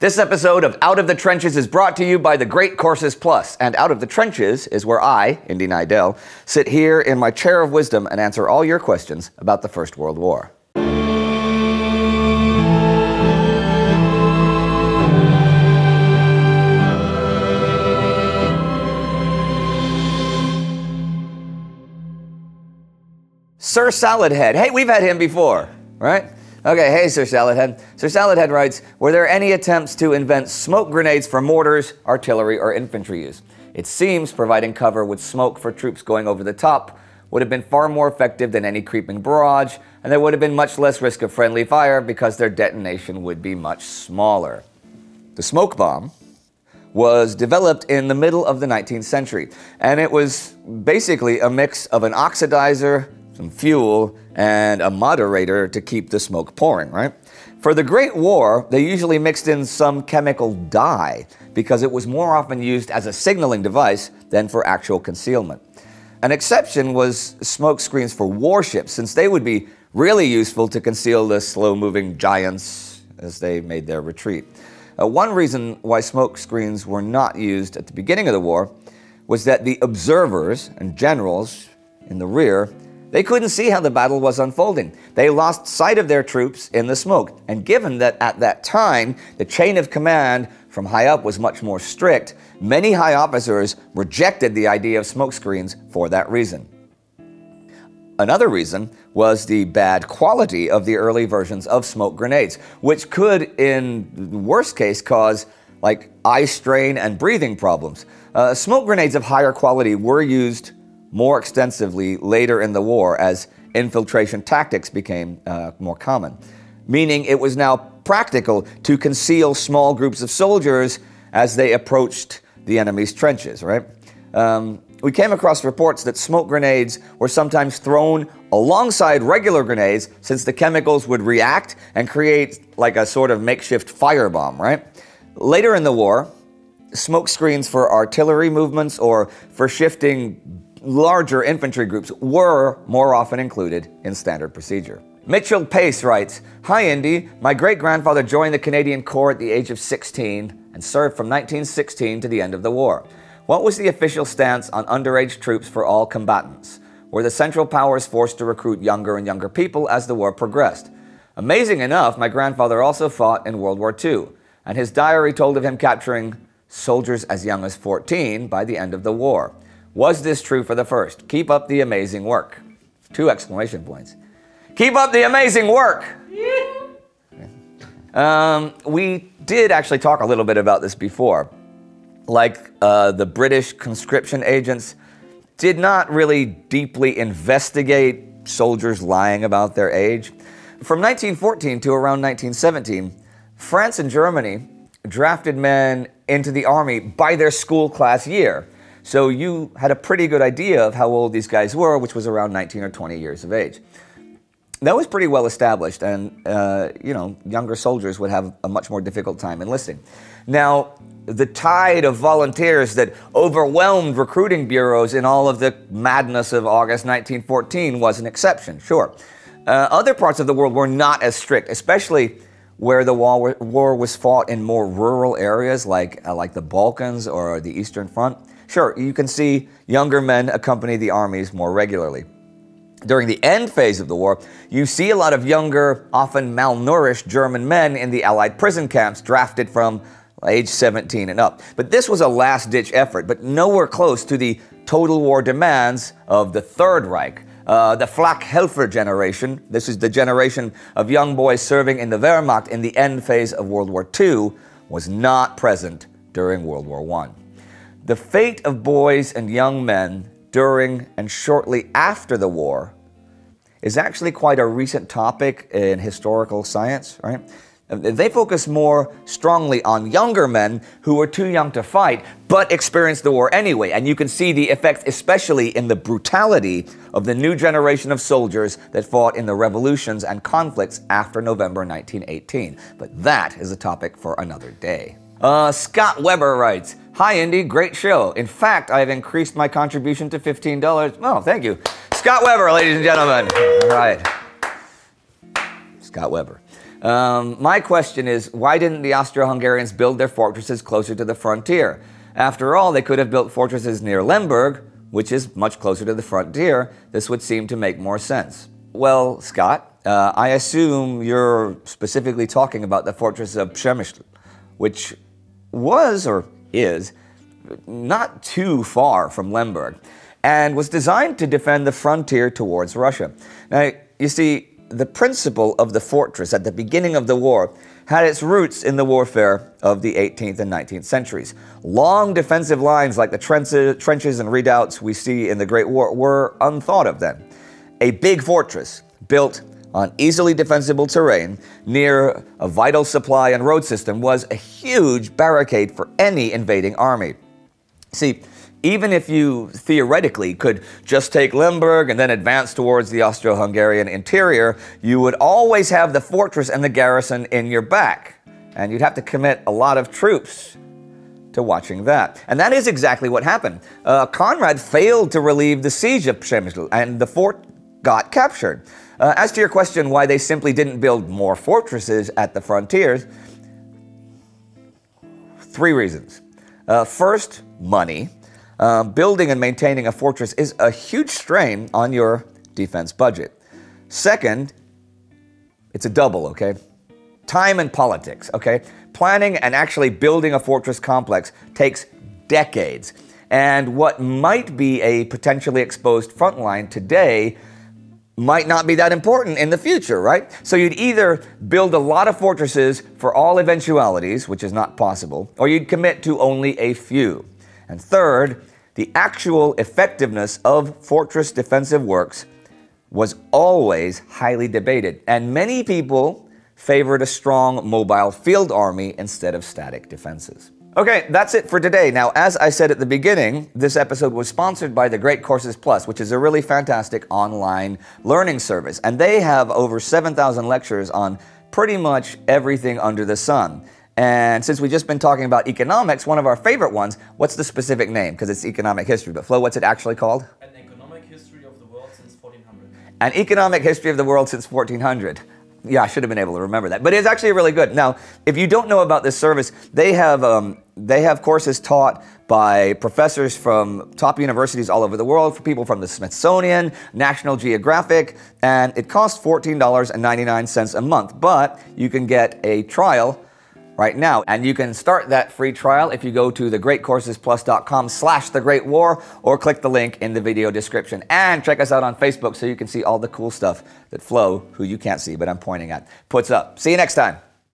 This episode of Out of the Trenches is brought to you by The Great Courses Plus, and Out of the Trenches is where I, Indy Neidell, sit here in my chair of wisdom and answer all your questions about the First World War. Sir Saladhead. Hey, we've had him before, right? Okay, hey, Sir Saladhead. Sir Saladhead writes, were there any attempts to invent smoke grenades for mortars, artillery, or infantry use? It seems providing cover with smoke for troops going over the top would have been far more effective than any creeping barrage, and there would have been much less risk of friendly fire because their detonation would be much smaller. The smoke bomb was developed in the middle of the 19th century, and it was basically a mix of an oxidizer, some fuel, and a moderator to keep the smoke pouring, right? For the Great War, they usually mixed in some chemical dye because it was more often used as a signaling device than for actual concealment. An exception was smoke screens for warships, since they would be really useful to conceal the slow-moving giants as they made their retreat. One reason why smoke screens were not used at the beginning of the war was that the observers and generals in the rear, they couldn't see how the battle was unfolding. They lost sight of their troops in the smoke, and given that at that time the chain of command from high up was much more strict, many high officers rejected the idea of smoke screens for that reason. Another reason was the bad quality of the early versions of smoke grenades, which could, in worst case, cause like eye strain and breathing problems. Smoke grenades of higher quality were used more extensively later in the war as infiltration tactics became more common, meaning it was now practical to conceal small groups of soldiers as they approached the enemy's trenches, right? We came across reports that smoke grenades were sometimes thrown alongside regular grenades since the chemicals would react and create like a sort of makeshift firebomb, right? Later in the war, smoke screens for artillery movements or for shifting larger infantry groups were more often included in standard procedure. Mitchell Pace writes, hi Indy, my great-grandfather joined the Canadian Corps at the age of 16 and served from 1916 to the end of the war. What was the official stance on underage troops for all combatants? Were the Central Powers forced to recruit younger and younger people as the war progressed? Amazing enough, my grandfather also fought in World War II, and his diary told of him capturing soldiers as young as 14 by the end of the war. Was this true for the first? Keep up the amazing work. 2 exclamation points. Keep up the amazing work! We did actually talk a little bit about this before. Like the British conscription agents did not really deeply investigate soldiers lying about their age. From 1914 to around 1917, France and Germany drafted men into the army by their school class year. So you had a pretty good idea of how old these guys were, which was around 19 or 20 years of age. That was pretty well established, and you know, younger soldiers would have a much more difficult time enlisting. Now, the tide of volunteers that overwhelmed recruiting bureaus in all of the madness of August 1914 was an exception, sure. Other parts of the world were not as strict, especially where the war was fought in more rural areas like the Balkans or the Eastern Front. Sure, you can see younger men accompany the armies more regularly. During the end phase of the war, you see a lot of younger, often malnourished German men in the Allied prison camps drafted from age 17 and up. But this was a last-ditch effort, but nowhere close to the total war demands of the Third Reich. The Flachhelfer generation, this is the generation of young boys serving in the Wehrmacht in the end phase of World War II, was not present during World War I. The fate of boys and young men during and shortly after the war is actually quite a recent topic in historical science, right? They focus more strongly on younger men who were too young to fight but experienced the war anyway, and you can see the effects especially in the brutality of the new generation of soldiers that fought in the revolutions and conflicts after November 1918. But that is a topic for another day. Scott Weber writes, hi Indy, great show. In fact, I have increased my contribution to $15. Oh, thank you. Scott Weber, ladies and gentlemen. All right. Scott Weber. My question is, why didn't the Austro-Hungarians build their fortresses closer to the frontier? After all, they could have built fortresses near Lemberg, which is much closer to the frontier. This would seem to make more sense. Well, Scott, I assume you're specifically talking about the fortress of Przemysl, which was, or is, not too far from Lemberg, and was designed to defend the frontier towards Russia. Now, you see, the principle of the fortress at the beginning of the war had its roots in the warfare of the 18th and 19th centuries. Long defensive lines like the trenches and redoubts we see in the Great War were unthought of then. A big fortress built on easily defensible terrain near a vital supply and road system was a huge barricade for any invading army. See, even if you theoretically could just take Lemberg and then advance towards the Austro-Hungarian interior, you would always have the fortress and the garrison in your back, and you'd have to commit a lot of troops to watching that. And that is exactly what happened. Conrad failed to relieve the siege of Przemysl, and the fort got captured. As to your question why they simply didn't build more fortresses at the frontiers, three reasons. First, money. Building and maintaining a fortress is a huge strain on your defense budget. Second, it's a double, okay? Time and politics, okay? Planning and actually building a fortress complex takes decades. And what might be a potentially exposed front line today might not be that important in the future, right? So you'd either build a lot of fortresses for all eventualities, which is not possible, or you'd commit to only a few. And third, the actual effectiveness of fortress defensive works was always highly debated, and many people favored a strong mobile field army instead of static defenses. Okay, that's it for today. Now, as I said at the beginning, this episode was sponsored by The Great Courses Plus, which is a really fantastic online learning service, and they have over 7,000 lectures on pretty much everything under the sun. And since we've just been talking about economics, one of our favorite ones, what's the specific name? Because it's economic history. But Flo, what's it actually called? An Economic History of the World Since 1400. An Economic History of the World Since 1400. Yeah, I should have been able to remember that. But it's actually really good. Now, if you don't know about this service, they have courses taught by professors from top universities all over the world, for people from the Smithsonian, National Geographic, and it costs $14.99 a month. But you can get a trial right now, and you can start that free trial if you go to thegreatcoursesplus.com/thegreatwar or click the link in the video description, and check us out on Facebook so you can see all the cool stuff that Flo, who you can't see but I'm pointing at, puts up. See you next time.